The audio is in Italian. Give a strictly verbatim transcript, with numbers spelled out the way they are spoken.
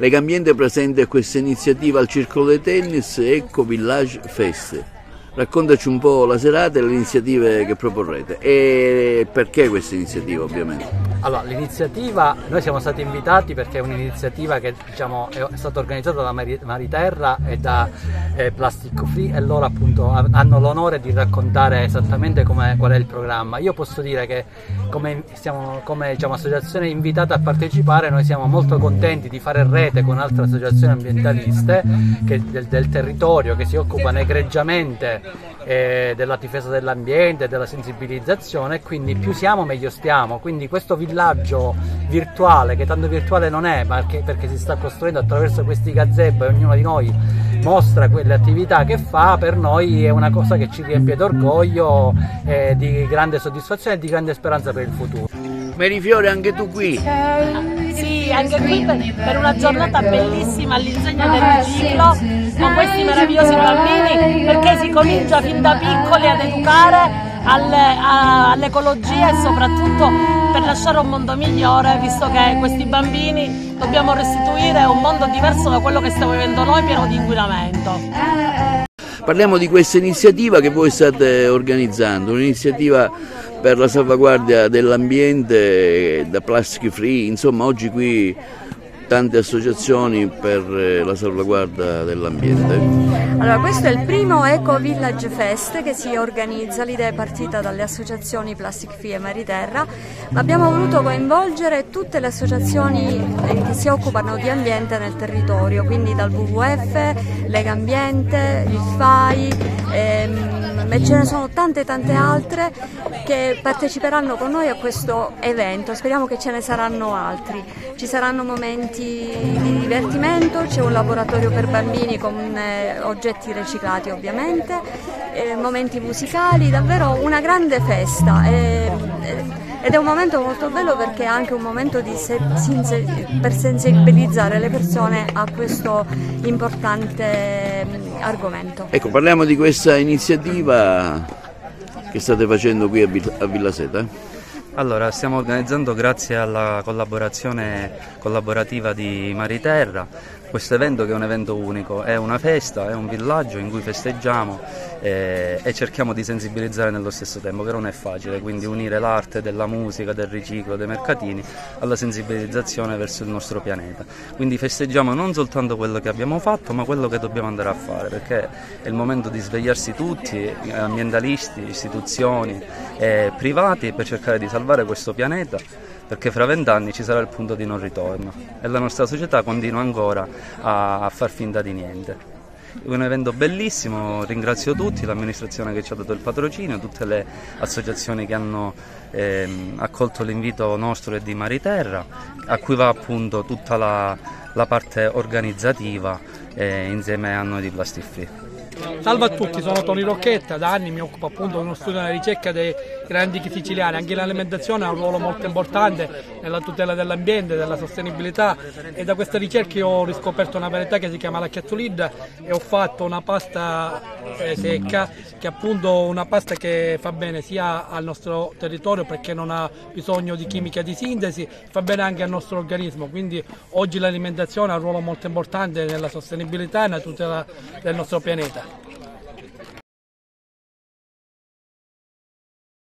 Legambiente presenta questa iniziativa al Circolo dei Tennis Eco Village Fest. Raccontaci un po' la serata e le iniziative che proporrete e perché questa iniziativa ovviamente. Allora, l'iniziativa, noi siamo stati invitati perché è un'iniziativa che diciamo, è stata organizzata da Mariterra e da eh, Plastic Free, e loro appunto hanno l'onore di raccontare esattamente qual è il programma. Io posso dire che come, siamo, come diciamo, associazione invitata a partecipare, noi siamo molto contenti di fare rete con altre associazioni ambientaliste che, del, del territorio, che si occupano egregiamente eh, della difesa dell'ambiente, della sensibilizzazione, quindi più siamo meglio stiamo. Quindi questo villaggio virtuale, che tanto virtuale non è, ma perché, perché si sta costruendo attraverso questi gazebo e ognuno di noi mostra quelle attività che fa, per noi è una cosa che ci riempie d'orgoglio, eh, di grande soddisfazione e di grande speranza per il futuro. Merifiore, anche tu qui? Sì, anche qui per una giornata bellissima all'insegna del riciclo con questi meravigliosi bambini, perché si comincia fin da piccoli ad educare all'ecologia e soprattutto per lasciare un mondo migliore, visto che questi bambini dobbiamo restituire un mondo diverso da quello che stiamo vivendo noi, pieno di inquinamento. Parliamo di questa iniziativa che voi state organizzando, un'iniziativa per la salvaguardia dell'ambiente da Plastic Free, insomma oggi qui tante associazioni per la salvaguardia dell'ambiente. Allora, questo è il primo Eco Village Fest che si organizza, l'idea è partita dalle associazioni Plastic Free e Mariterra, ma abbiamo voluto coinvolgere tutte le associazioni che si occupano di ambiente nel territorio, quindi dal W W F, Legambiente, il F A I, ehm, e ce ne sono tante tante altre che parteciperanno con noi a questo evento. Speriamo che ce ne saranno altri, ci saranno momenti di divertimento, c'è un laboratorio per bambini con eh, oggetti riciclati ovviamente, eh, momenti musicali, davvero una grande festa, eh, eh, ed è un momento molto bello perché è anche un momento di se per sensibilizzare le persone a questo importante argomento. Ecco, parliamo di questa iniziativa che state facendo qui a, Vill a Villa Seta. Allora, stiamo organizzando, grazie alla collaborazione collaborativa di Mariterra, questo evento che è un evento unico, è una festa, è un villaggio in cui festeggiamo eh, e cerchiamo di sensibilizzare nello stesso tempo, che non è facile, quindi unire l'arte della musica, del riciclo, dei mercatini alla sensibilizzazione verso il nostro pianeta. Quindi festeggiamo non soltanto quello che abbiamo fatto, ma quello che dobbiamo andare a fare, perché è il momento di svegliarsi tutti, ambientalisti, istituzioni, eh, privati, per cercare di salvare salvare questo pianeta, perché fra vent'anni ci sarà il punto di non ritorno e la nostra società continua ancora a far finta di niente. È un evento bellissimo, ringrazio tutti, l'amministrazione che ci ha dato il patrocinio, tutte le associazioni che hanno ehm, accolto l'invito nostro e di Mariterra, a cui va appunto tutta la, la parte organizzativa eh, insieme a noi di Plastic Free. Salve a tutti, sono Toni Rocchetta, da anni mi occupo appunto di uno studio della ricerca dei grandi siciliani. Anche l'alimentazione ha un ruolo molto importante nella tutela dell'ambiente, della sostenibilità, e da questa ricerca io ho riscoperto una varietà che si chiama la Chiatulida e ho fatto una pasta secca, che è appunto una pasta che fa bene sia al nostro territorio perché non ha bisogno di chimica di sintesi, fa bene anche al nostro organismo, quindi oggi l'alimentazione ha un ruolo molto importante nella sostenibilità e nella tutela del nostro pianeta.